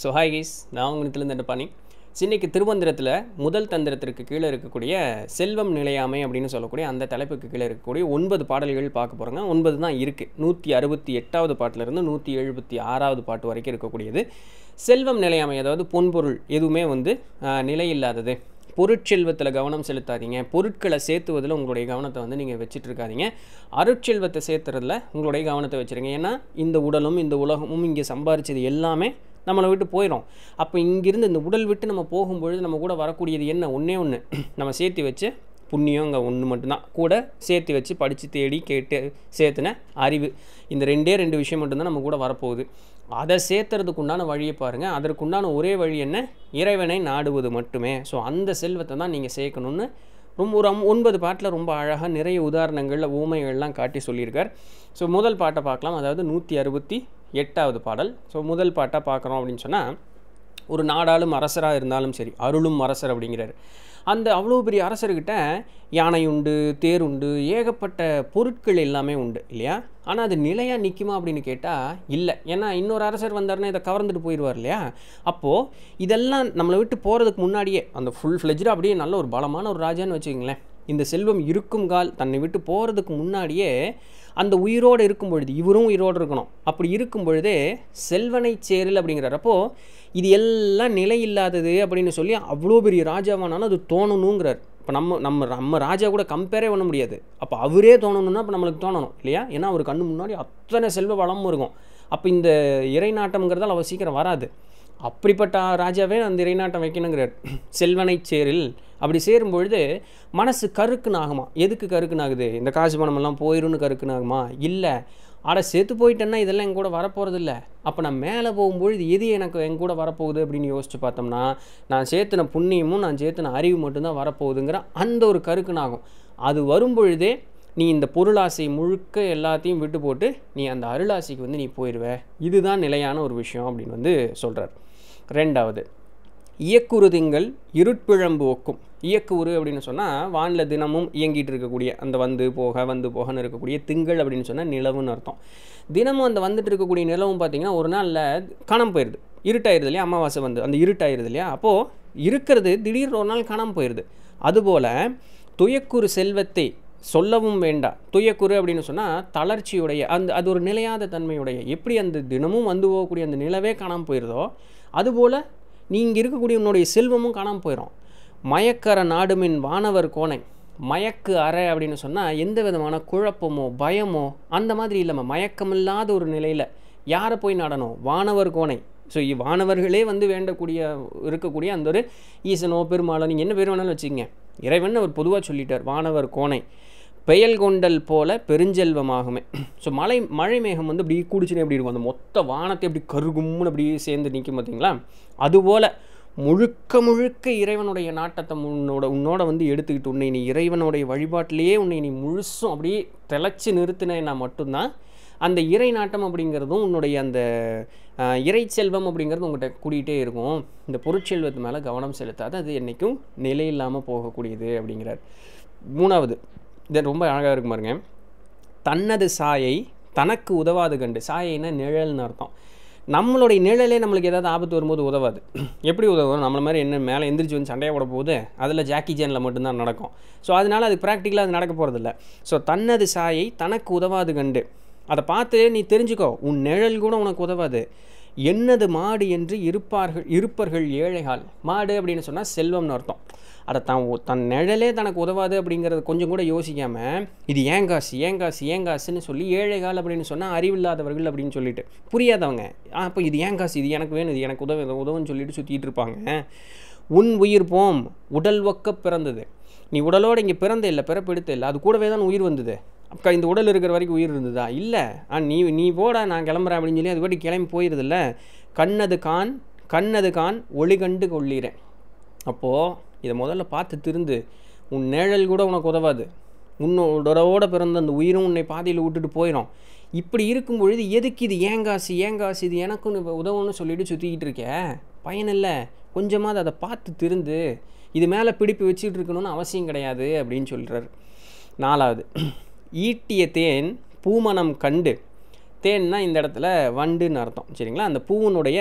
So hi guys, now I'm going to tell you சின்னைக்கு திருவந்திரத்துல முதல் தந்திரத்திற்கு கீழ இருக்கக்கூடிய செல்வம் நிலையாமை அப்படினு சொல்லக்கூடிய அந்த தலைப்புக்கு கீழ இருக்கக்கூடிய 9 பாடல்கள் பார்க்க போறோங்க. 9 தான் இருக்கு. 168வது பாட்டில இருந்து 176வது பாட்டு வரைக்கும் இருக்கக்கூடியது செல்வம் நிலையாமை, அதாவது பொன்பொருள் எதுமே வந்து நிலை இல்லாதது. பொருட்செல்வத்துல கவனம் செலுத்தாதீங்க. பொருட்களை சேர்த்துவதுல உங்களுடைய கவனத்தை வந்து நீங்க வெச்சிட்டு இருக்காதீங்க. அருட்செல்வத்தை சேர்த்துறதுல உங்களுடைய கவனத்தை வெச்சிருங்க. ஏன்னா இந்த உடலும் இந்த உலகமும் இங்க சம்பாரிச்சது எல்லாமே நம்மளை விட்டு போயிடும். அப்ப இங்க இருந்து இந்த உடல் விட்டு நம்ம போகும்போது நம்ம கூட வரக்கூடியது என்ன? ஒண்ணே நம்ம சேர்த்து வச்சு புண்ணியங்க ஒண்ணு மட்டும்தான். கூட சேர்த்து வச்சு படிச்சு தேடி கேட்டு சேர்த்துன அறிவு, இந்த ரெண்டு விஷயம் மட்டும்தான் நம்ம கூட வரப்போகுது. அதை சேர்த்துறதுக்குண்டான வழியை பாருங்க. அதற்குண்டான ஒரே வழி என்ன? இறைவனை நாடுவது மட்டுமே. ஸோ அந்த செல்வத்தை தான் நீங்க சேர்க்கணும்னு ரொம்ப 9 பாட்டில் ரொம்ப அழகாக நிறைய உதாரணங்கள்ல ஊமைகள்லாம் காட்டி சொல்லியிருக்கார். ஸோ முதல் பாட்டை பார்க்கலாம், அதாவது 168வது பாடல். ஸோ முதல் பாட்டாக பார்க்குறோம் அப்படின்னு சொன்னால், ஒரு நாடாலும் அரசராக இருந்தாலும் சரி, அருளும் அரசர் அப்படிங்கிறாரு. அந்த அவ்வளோ பெரிய அரசர்கிட்ட யானை உண்டு, தேர் உண்டு, ஏகப்பட்ட பொருட்கள் எல்லாமே உண்டு இல்லையா? ஆனால் அது நிலையாக நிற்குமா அப்படின்னு கேட்டால் இல்லை. ஏன்னா இன்னொரு அரசர் வந்தாருன்னா இதை கவர்ந்துட்டு போயிடுவார் இல்லையா? அப்போது இதெல்லாம் நம்மளை விட்டு போகிறதுக்கு முன்னாடியே அந்த ஃபுல் ஃப்ளெஜ்டாக அப்படியே நல்ல ஒரு பலமான ஒரு ராஜான்னு வச்சுக்கோங்களேன். இந்த செல்வம் இருக்கும் கால் தன்னை விட்டு போகிறதுக்கு முன்னாடியே அந்த உயிரோடு இருக்கும் பொழுது, இவரும் உயிரோடு இருக்கணும். அப்படி இருக்கும் பொழுதே செல்வனை சேரல் அப்படிங்கிறப்போ இது எல்லாம் நிலை இல்லாதது அப்படின்னு சொல்லி அவ்வளோ பெரிய ராஜாவானாலும் அது தோணணுங்கிறார். இப்போ நம்ம ராஜா கூட கம்பேரே பண்ண முடியாது. அப்போ அவரே தோணணும்னா அப்போ நம்மளுக்கு தோணணும் இல்லையா? ஏன்னா அவர் கண்ணு முன்னாடி அத்தனை செல்வ வளமும் இருக்கும். அப்போ இந்த இறைநாட்டம்ங்கிறதால அவ சீக்கிரம் வராது. அப்படிப்பட்ட ராஜாவே அந்த இறைநாட்டம் வைக்கணுங்கிறார். செல்வனை சேரில் அப்படி சேரும்பொழுது மனசு கருக்குனாகுமா? எதுக்கு கருக்குனாகுது? இந்த காசு பணமெல்லாம் போயிடும்னு கருக்குனாகுமா? இல்லை. ஆட சேர்த்து போயிட்டேன்னா இதெல்லாம் என் கூட வரப்போகிறது இல்லை. அப்போ நான் மேலே போகும்பொழுது எது எனக்கு என் கூட வரப்போகுது அப்படின்னு யோசிச்சு பார்த்தோம்னா, நான் சேர்த்துன புண்ணியமும் நான் சேர்த்துன அறிவு மட்டும்தான் வரப்போகுதுங்கிற அந்த ஒரு கருக்குனாகும். அது வரும்பொழுதே நீ இந்த பொருளாசை முழுக்க எல்லாத்தையும் விட்டு போட்டு நீ அந்த அருளாசைக்கு வந்து நீ போயிடுவ. இதுதான் நிலையான ஒரு விஷயம் அப்படின்னு வந்து சொல்கிறார். ரெண்டாவது, இயக்குறுதிங்கள் இருட்பிழம்பு ஒக்கும். இயக்குறு அப்படின்னு சொன்னால் வானில் தினமும் இயங்கிட்டு இருக்கக்கூடிய அந்த வந்து போகன்னு இருக்கக்கூடிய திங்கள் அப்படின்னு சொன்னால் நிலவுன்னு அர்த்தம். தினமும் அந்த வந்துட்டு இருக்கக்கூடிய நிலவும் பார்த்திங்கன்னா ஒரு நாளில் காணாமல் போயிடுது. இருட்டாயிருது இல்லையா? அமாவாசை வந்து அந்த இருட்டாயிருது இல்லையா? அப்போது இருக்கிறது திடீர்னு ஒரு நாள் காணாமல் போயிடுது. அதுபோல் துயக்குறு செல்வத்தை சொல்லவும் வேண்டாம். துயக்குறு அப்படின்னு சொன்னால் தளர்ச்சியுடைய அந்த அது ஒரு நிலையாத தன்மையுடைய. எப்படி அந்த தினமும் வந்து போகக்கூடிய அந்த நிலவே காணாமல் போயிடுதோ அதுபோல் நீங்கள் இருக்கக்கூடிய உன்னுடைய செல்வமும் காணாமல் போயிடும். மயக்கர நாடுமின் வானவர் கோணை. மயக்கு அறை அப்படின்னு சொன்னால் எந்த விதமான குழப்பமோ பயமோ அந்த மாதிரி இல்லாமல் மயக்கமில்லாத ஒரு நிலையில் யாரை போய் நாடணும்? வானவர் கோணை. ஸோ வானவர்களே வந்து வேண்டக்கூடிய இருக்கக்கூடிய அந்த ஒரு ஈசனோ பெருமாளோ நீங்கள் என்ன பேர் வேணாலும் வச்சுக்கோங்க, இறைவன் அவர் பொதுவாக சொல்லிட்டார். வானவர் கோணை பெயல் கொண்டல் போல பெருஞ்செல்வமாகுமே. ஸோ மழை மேகம் வந்து அப்படியே கூடிச்சுன்னு எப்படி இருக்கும்? அந்த மொத்த வானத்தை அப்படி கருகும்னு அப்படியே சேர்ந்து நிற்கும் பார்த்திங்களா? அதுபோல் முழுக்க இறைவனுடைய நாட்டத்தை உன்னோட வந்து எடுத்துக்கிட்டு உன்னை நீ இறைவனுடைய வழிபாட்டிலேயே உன்னை நீ முழுசும் அப்படியே தெளிச்சு நிறுத்தினா மட்டும்தான் அந்த இறை நாட்டம் அப்படிங்கிறதும் உன்னுடைய அந்த இறை செல்வம் அப்படிங்கிறது உங்கள்கிட்ட கூடிகிட்டே இருக்கும். இந்த பொருட்செல்வத்து மேலே கவனம் செலுத்தாது, அது என்றைக்கும் நிலை இல்லாமல் போகக்கூடியது அப்படிங்கிறார். மூணாவது, இது ரொம்ப அழகாக இருக்கு பாருங்க. தன்னது சாயை தனக்கு உதவாது கண்டு. சாயைன்னா நிழல்னு அர்த்தம். நம்மளுடைய நிழலே நம்மளுக்கு ஏதாவது ஆபத்து வரும்போது உதவாது. எப்படி உதவும்? நம்மள மாதிரி என்ன மேலே எந்திரிச்சு வந்து சண்டையை போட போகுது, அதில் ஜாக்கி ஜேனில் மட்டும்தான் நடக்கும். ஸோ அதனால் அது ப்ராக்டிக்கலாக அது நடக்க போகிறதில்ல. ஸோ தன்னது சாயை தனக்கு உதவாது கண்டு, அதை பார்த்து நீ தெரிஞ்சுக்கோ உன் நிழல் கூட உனக்கு உதவாது. என்னது மாடு என்று இருப்பர்கள் ஏழைகால். மாடு அப்படின்னு சொன்னால் செல்வம்னு அர்த்தம். அதை தன் நிழலே தனக்கு உதவாது அப்படிங்கிறது கொஞ்சம் கூட யோசிக்காமல் இது ஏங்காசுன்னு சொல்லி ஏழைகால் அப்படின்னு சொன்னால் அறிவில்லாதவர்கள் அப்படின்னு சொல்லிட்டு புரியாதவங்க. அப்போ இது ஏங்காசு, இது எனக்கு வேணும், இது எனக்கு உதவுன்னு சொல்லிட்டு சுற்றிட்டு இருப்பாங்க. உன் உயிர் போம் உடல் ஒக்க பிறந்தது. நீ உடலோடு இங்கே பிறந்த இல்லை, பிறப்பெடுத்த இல்லை, அது கூடவே தான் உயிர் வந்தது. அக்கா இந்த உடல் இருக்கிற வரைக்கும் உயிர் இருந்ததா? இல்லை. நீ போடா நான் கிளம்புறேன் அப்படின்னு சொல்லி அது பாட்டி கிளம்பி போயிடுதில்ல. கண்ணது கான் ஒளி கண்டு கொள்ளிறேன். அப்போது இதை முதல்ல பார்த்து திருந்து, உன் நிழல் கூட உனக்கு உதவாது, உன்னோட பிறந்த அந்த உயிரும் உன்னை பாதையில் விட்டுட்டு போயிடும். இப்படி இருக்கும் பொழுது எதுக்கு இது ஏங்காசு இது எனக்குன்னு உதவுன்னு சொல்லிட்டு சுற்றிக்கிட்டு இருக்க? பயனில்லை. கொஞ்சமாவது அதை பார்த்து திருந்து, இது மேலே பிடிப்பு வச்சுட்டு இருக்கணும்னு அவசியம் கிடையாது அப்படின்னு சொல்கிறார். நாலாவது, ஈட்டிய தேன் பூமணம் கண்டு தேன்னா இந்த இடத்துல வண்டுன்னு அர்த்தம் சரிங்களா. அந்த பூவனுடைய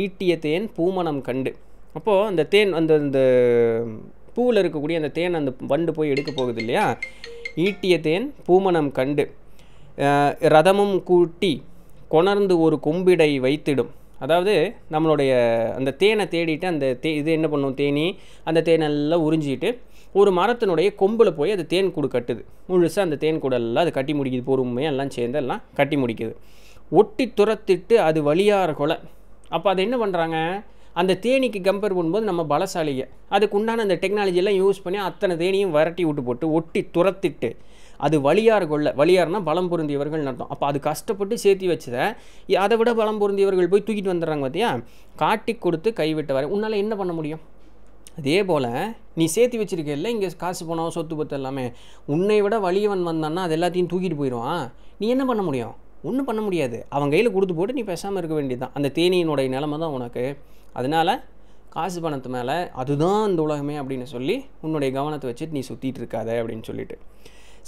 ஈட்டிய தேன் பூமணம் கண்டு. அப்போது அந்த தேன் அந்த இந்த பூவில் இருக்கக்கூடிய அந்த தேன் அந்த வண்டு போய் எடுக்க போகுது இல்லையா. ஈட்டிய தேன் பூமணம் கண்டு ரதமும் கூட்டி கொணர்ந்து ஒரு கொம்பிடை வைத்திடும். அதாவது நம்மளுடைய அந்த தேனை தேடிட்டு அந்த இது என்ன பண்ணும் தேனி அந்த தேனெல்லாம் உறிஞ்சிட்டு ஒரு மரத்தினுடைய கொம்பில் போய் அது தேன் கூடு கட்டுது. முழுசாக அந்த தேன் கூடெல்லாம் அது கட்டி முடிக்குது. பொறுமையாக எல்லாம் சேர்ந்து எல்லாம் கட்டி முடிக்குது. ஒட்டி துரத்திட்டு அது வலியார் கொலை. அப்போ அதை என்ன பண்ணுறாங்க அந்த தேனிக்கு கம்பேர் பண்ணும்போது நம்ம பலசாலிகை அதுக்கு உண்டான அந்த டெக்னாலஜியெல்லாம் யூஸ் பண்ணி அத்தனை தேனியும் வரட்டி விட்டு போட்டு ஒட்டி துரத்திட்டு அது வலியார் கொள்ள. வலியார்னால் பலம் பொருந்தியவர்கள் நடத்தும். அப்போ அது கஷ்டப்பட்டு சேர்த்தி வச்சதை அதை விட பலம் பொருந்தியவர்கள் போய் தூக்கிட்டு வந்துடுறாங்க. பார்த்தியா காட்டி கொடுத்து கைவிட்ட வரை உன்னால் என்ன பண்ண முடியும். அதே போல் நீ சேர்த்தி வச்சுருக்கல இங்கே காசு போனோம் சொத்து பத்து எல்லாமே உன்னை விட வலியவன் வந்தான்னா அது எல்லாத்தையும் தூக்கிட்டு போயிடுவான். நீ என்ன பண்ண முடியும், ஒன்றும் பண்ண முடியாது. அவன் கையில் கொடுத்து போட்டு நீ பேசாமல் இருக்க வேண்டியதுதான். அந்த தேனியினுடைய நிலைமை தான் உனக்கு. அதனால் காசு பணத்து மேலே அதுதான் இந்த உலகமே அப்படின்னு சொல்லி உன்னுடைய கவனத்தை வச்சுட்டு நீ சுற்றிட்டு இருக்காத அப்படின்னு சொல்லிட்டு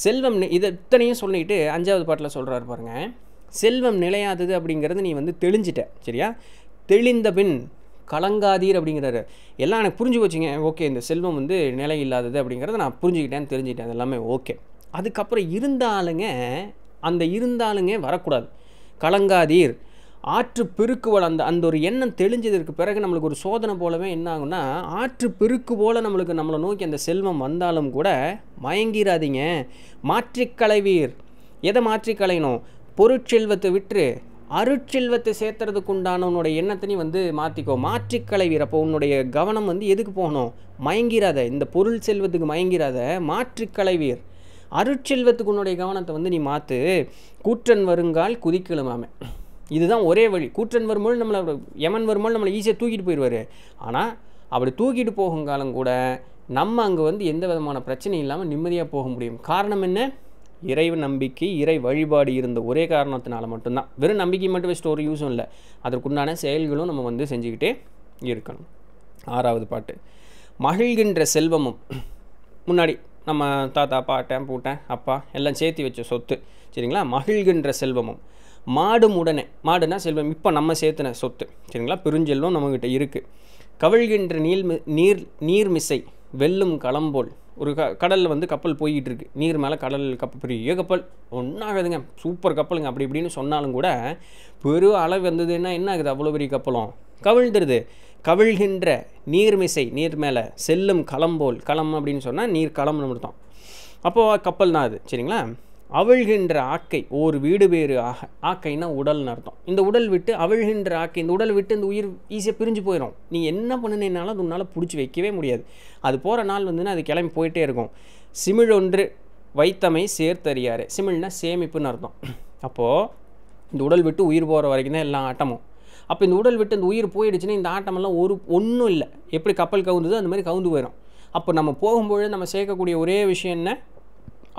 செல்வம் இதை இத்தனையும் சொல்லிட்டு அஞ்சாவது பாட்டில் சொல்கிறாரு பாருங்கள். செல்வம் நிலையாதது அப்படிங்கிறது நீ வந்து தெளிஞ்சிட்ட சரியா. தெளிந்த பின் கலங்காதீர் அப்படிங்கிறாரு. எல்லாம் எனக்கு புரிஞ்சு வச்சுங்க ஓகே இந்த செல்வம் வந்து நிலை இல்லாதது அப்படிங்கிறத நான் புரிஞ்சுக்கிட்டேன் தெரிஞ்சுக்கிட்டேன் அது எல்லாமே ஓகே. அதுக்கப்புறம் இருந்தாலுங்க அந்த இருந்தாலுங்க வரக்கூடாது. கலங்காதீர் ஆற்று பெருக்குவோல் அந்த அந்த ஒரு எண்ணம் தெளிஞ்சதற்கு பிறகு நம்மளுக்கு ஒரு சோதனை போலவே என்ன ஆகுன்னா ஆற்று பெருக்கு போல் நம்மளுக்கு நம்மளை நோக்கி அந்த செல்வம் வந்தாலும் கூட மயங்கிறாதீங்க. மாற்றிக்களைவீர். எதை மாற்றிக்கலையணும், பொருட்செல்வத்தை விற்று அருட்செல்வத்தை சேர்த்துறதுக்கு உண்டான உன்னுடைய எண்ணத்தை நீ வந்து மாற்றிக்கோ. மாற்றிக்களைவீர். அப்போ உன்னுடைய கவனம் வந்து எதுக்கு போகணும், மயங்கிறாத இந்த பொருள் செல்வத்துக்கு மயங்கிறாத. மாற்றிக்களைவீர் அருட்செல்வத்துக்கு உன்னுடைய கவனத்தை வந்து நீ மாற்று. கூற்றன் வருங்கால் குதிக்கலுமாமே இதுதான் ஒரே வழி. கூற்றன் வரும்போது நம்மளை யமன் வரும்போது நம்மளை ஈஸியாக தூக்கிட்டு போயிடுவார். ஆனால் அப்படி தூக்கிட்டு போகும் காலம் கூட நம்ம அங்கே வந்து எந்த விதமான பிரச்சனையும் இல்லாமல் நிம்மதியாக போக முடியும். காரணம் என்ன, இறை நம்பிக்கை இறை வழிபாடு இருந்த ஒரே காரணத்தினால மட்டும்தான். வெறும் நம்பிக்கை மட்டும் வச்சுட்டு ஒரு யூஸும் இல்லை, அதற்குண்டான செயல்களும் நம்ம வந்து செஞ்சுக்கிட்டே இருக்கணும். ஆறாவது பாட்டு மகிழ்கின்ற செல்வமும். முன்னாடி நம்ம தாத்தா பாட்டன் பூட்டன் அப்பா எல்லாம் சேர்த்து வச்ச சொத்து சரிங்களா. மகிழ்கின்ற செல்வமும் மாடும் உடனே. மாடுனா செல்வம் இப்போ நம்ம சேர்த்துன சொத்து சரிங்களா. பெருஞ்செல்வம் நம்மக்கிட்ட இருக்குது. கவிழ்கின்ற நீர்மிசை வெல்லும் களம்போல். ஒரு கடலில் வந்து கப்பல் போய்கிட்டு இருக்கு. நீர் மேலே கடல் கப்பல் பெரிய கப்பல் ஒன்றாகுதுங்க சூப்பர் கப்பலுங்க அப்படி இப்படின்னு சொன்னாலும் கூட பெரு அளவு வந்ததுன்னா என்ன ஆகுது, அவ்வளோ பெரிய கப்பலும் கவிழ்ந்துருது. கவிழ்கின்ற நீர்மிசை நீர் மேலே செல்லும் களம்போல். களம் அப்படின்னு சொன்னால் நீர் களம்னு அர்த்தம். அப்போது கப்பல் தான் அது சரிங்களா. அவிழ்கின்ற ஆக்கை ஓர் வீடு பேறு ஆக. ஆக்கைன்னா உடல்னு அர்த்தம். இந்த உடல் விட்டு அவிழ்கின்ற ஆக்கை இந்த உடல் விட்டு இந்த உயிர் ஈஸியாக பிரிஞ்சு போயிடும். நீ என்ன பண்ணினாலும் அது உன்னால் பிடிச்சி வைக்கவே முடியாது. அது போகிற நாள் வந்துன்னா அது கிளம்பி போயிட்டே இருக்கும். சிமிழொன்று வைத்தமை சேர்த்தறியாரு. சிமிழ்னா சேமிப்புன்னு அர்த்தம். அப்போது இந்த உடல் விட்டு உயிர் போகிற வரைக்கும் தான் எல்லா ஆட்டமும். அப்போ இந்த உடல் விட்டு இந்த உயிர் போயிடுச்சுன்னா இந்த ஆட்டமெல்லாம் ஒரு ஒன்றும் இல்லை. எப்படி கப்பல் கவுந்துதோ அந்த மாதிரி கவுந்து போயிடும். அப்போ நம்ம போகும்பொழுது நம்ம சேர்க்கக்கூடிய ஒரே விஷயம் என்ன,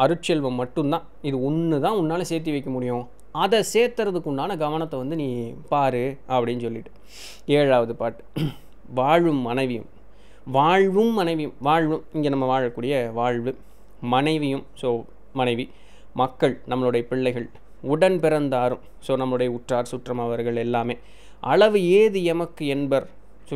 அருட்செல்வம் மட்டும்தான். இது ஒன்று தான் உன்னால் சேர்த்து வைக்க முடியும். அதை சேர்த்துறதுக்கு உண்டான கவனத்தை வந்து நீ பாரு அப்படின்னு சொல்லிட்டு. ஏழாவது பாட்டு வாழும் மனைவியும். வாழ்வும் மனைவியும். வாழ்வும் இங்கே நம்ம வாழக்கூடிய வாழ்வு. மனைவியும் ஸோ மனைவி. மக்கள் நம்மளுடைய பிள்ளைகள். உடன் பிறந்தாரும் ஸோ நம்மளுடைய உற்றார் சுற்றம் அவர்கள் எல்லாமே. அளவு ஏது எமக்கு என்பர். ஸோ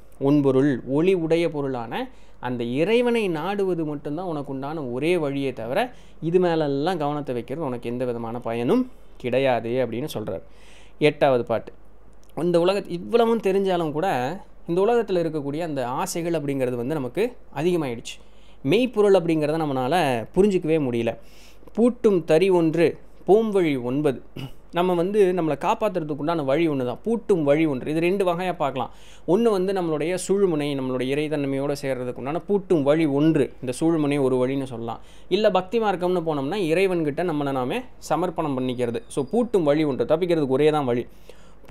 ஒன்பொருள் ஒளி உடைய பொருளான அந்த இறைவனை நாடுவது மட்டும்தான் உனக்கு உண்டான ஒரே வழியே தவிர இது மேலெல்லாம் கவனத்தை வைக்கிறது உனக்கு எந்த விதமான பயனும் கிடையாது அப்படின்னு சொல்கிறார். எட்டாவது பாட்டு இந்த உலகத்து இவ்வளவும் தெரிஞ்சாலும் கூட இந்த உலகத்தில் இருக்கக்கூடிய அந்த ஆசைகள் அப்படிங்கிறது வந்து நமக்கு அதிகமாகிடுச்சு. மெய்ப்பொருள் அப்படிங்கிறத நம்மளால் புரிஞ்சிக்கவே முடியல. பூட்டும் தறி ஒன்று பூம்வழி 9. நம்ம வந்து நம்மளை காப்பாற்றுறதுக்குண்டான வழி ஒன்று தான் பூட்டும் வழி ஒன்று. இது ரெண்டு வகையாக பார்க்கலாம். ஒன்று வந்து நம்மளுடைய சூழ்முனை நம்மளுடைய இறைத்தன்மையோடு சேர்கிறதுக்குண்டான பூட்டும் வழி ஒன்று. இந்த சூழ்முனை ஒரு வழின்னு சொல்லலாம். இல்லை பக்தி மார்க்கம்னு போனோம்னா இறைவன்கிட்ட நம்மளை நாமே சமர்ப்பணம் பண்ணிக்கிறது. ஸோ பூட்டும் வழி ஒன்று, தப்பிக்கிறதுக்கு ஒரே தான் வழி.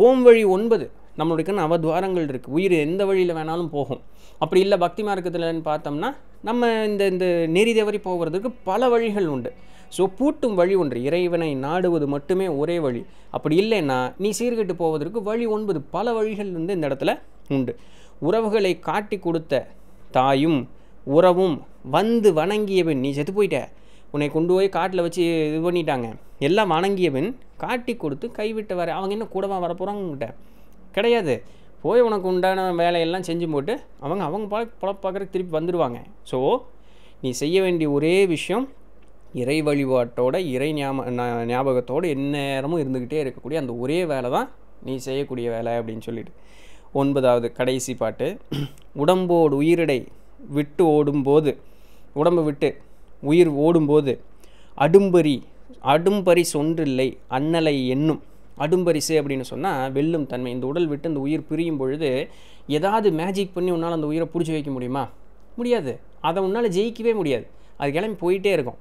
போம் வழி 9 நம்மளுக்கு நவத்வாரங்கள் இருக்கு. உயிர் எந்த வழியில வேணாலும் போகும். அப்படி இல்ல பக்தி மார்க்கத்துலன்னு பார்த்தோம்னா நம்ம இந்த இந்த நெறி தவறி போகிறதுக்கு பல வழிகள் உண்டு. சோ பூட்டும் வழி ஒன்று, இறைவனை நாடுவது மட்டுமே ஒரே வழி. அப்படி இல்லைன்னா நீ சீர்கெட்டு போவதற்கு வழி 9 பல வழிகள் வந்து இந்த இடத்துல உண்டு. உறவுகளை காட்டி கொடுத்த தாயும் உறவும் வந்து வணங்கியவன், நீ செத்து போயிட்ட, உன்னை கொண்டு போய் காட்டில் வச்சு இது பண்ணிட்டாங்க, எல்லாம் வணங்கியவன் காட்டி கொடுத்து கைவிட்டு வர, அவங்க என்ன கூடவா வரப்போகிறாங்ககிட்ட கிடையாது, போய் உனக்கு உண்டான வேலையெல்லாம் செஞ்சு போட்டு அவங்க அவங்க பழப்பாக்கிறதுக்கு திருப்பி வந்துடுவாங்க. ஸோ நீ செய்ய வேண்டிய ஒரே விஷயம் இறை வழிபாட்டோட இறை ஞாபகத்தோடு எந்நேரமும் இருந்துக்கிட்டே இருக்கக்கூடிய அந்த ஒரே வேலை தான் நீ செய்யக்கூடிய வேலை அப்படின்னு சொல்லிட்டு 9வது கடைசி பாட்டு. உடம்போடு உயிரிடை விட்டு ஓடும்போது, உடம்பை விட்டு உயிர் ஓடும்போது அடும்பரி சொன்றில்லை அண்ணலை என்னும். அடும்பரிசு அப்படின்னு சொன்னால் வெல்லும் தன்மை. இந்த உடல் விட்டு அந்த உயிர் பிரியும் பொழுது ஏதாவது மேஜிக் பண்ணி உன்னால் அந்த உயிரை பிடிச்சி வைக்க முடியுமா? முடியாது. அதை உன்னால் ஜெயிக்கவே முடியாது. அது கிளம்பி போயிட்டே இருக்கும்.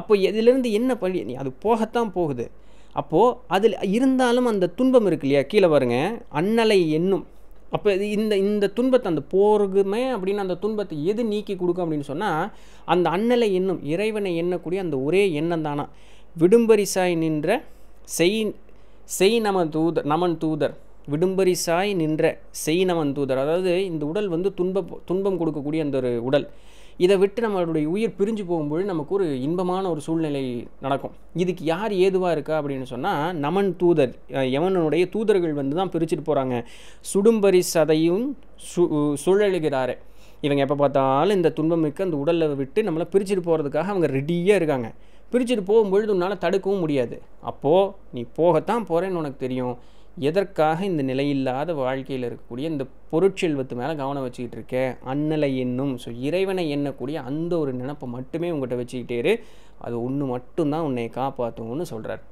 அப்போ இதிலிருந்து என்ன பழி, நீ அது போகத்தான் போகுது. அப்போது அதில் இருந்தாலும் அந்த துன்பம் இருக்கு இல்லையா? கீழே பாருங்க, அண்ணலை என்னும். அப்போ இந்த இந்த துன்பத்தை, அந்த போருக்குமே அப்படின்னு அந்த துன்பத்தை எது நீக்கி கொடுக்கும் அப்படின்னு சொன்னால் அந்த அண்ணலை என்னும் இறைவனை எண்ணக்கூடிய அந்த ஒரே எண்ணம் தானா. விடும்பரிசாய் நின்ற நமன் தூதர் விடும்பரிசாய் நின்ற செய் நமன் தூதர். அதாவது இந்த உடல் வந்து துன்பம் கொடுக்கக்கூடிய அந்த ஒரு உடல், இதை விட்டு நம்மளுடைய உயிர் பிரிஞ்சு போகும்பொழுது நமக்கு ஒரு இன்பமான ஒரு சூழ்நிலை நடக்கும். இதுக்கு யார் ஏதுவாக இருக்கா அப்படின்னு சொன்னால் நமன் தூதர், யமனுடைய தூதர்கள் வந்து தான் பிரிச்சுட்டு போகிறாங்க. சுடும்பரி சதையும் சுழலுகிறாரே, இவங்க எப்போ பார்த்தாலும் இந்த துன்பம் மிக்க அந்த உடலை விட்டு நம்மளை பிரிச்சுட்டு போகிறதுக்காக அவங்க ரெடியாக இருக்காங்க. பிரிச்சுட்டு போகும்பொழுது உன்னால் தடுக்கவும் முடியாது. அப்போது நீ போகத்தான் போகிறேன்னு உனக்கு தெரியும். எதற்காக இந்த நிலையில்லாத வாழ்க்கையில் இருக்கக்கூடிய இந்த பொருட்செல்வத்து மேலே கவனம் வச்சுக்கிட்டு இருக்கேன்? அண்ணலை என்னும், ஸோ இறைவனை எண்ணக்கூடிய அந்த ஒரு நினப்பை மட்டுமே உங்கள்கிட்ட வச்சுக்கிட்டே இரு. அது ஒன்று மட்டும்தான் உன்னை காப்பாற்றும்னு சொல்கிறார்.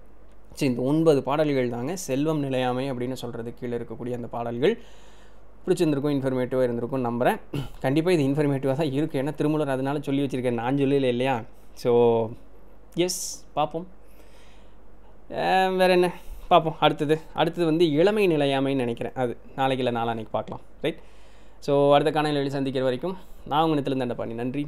ஸோ இந்த 9 பாடல்கள் தாங்க செல்வம் நிலையாமை அப்படின்னு சொல்கிறது கீழே இருக்கக்கூடிய அந்த பாடல்கள். பிடிச்சிருந்திருக்கும், இன்ஃபர்மேட்டிவாக இருந்திருக்கும் நம்புகிறேன். கண்டிப்பாக இது இன்ஃபர்மேட்டிவாக தான் இருக்குது. ஏன்னா திருமூலர் அதனால சொல்லி வச்சுருக்கேன், நான் சொல்லல இல்லையா? ஸோ எஸ், பார்ப்போம் வேறு என்ன பார்ப்போம். அடுத்தது வந்து இளமை நிலையாமைன்னு நினைக்கிறேன். அது நாளைக்கு இல்லை நாளான்னைக்கு பார்க்கலாம். ரைட். ஸோ அடுத்த காணொளியில் சந்திக்கிற வரைக்கும் நான் உங்கள் இடத்துல இருந்து நன்றி.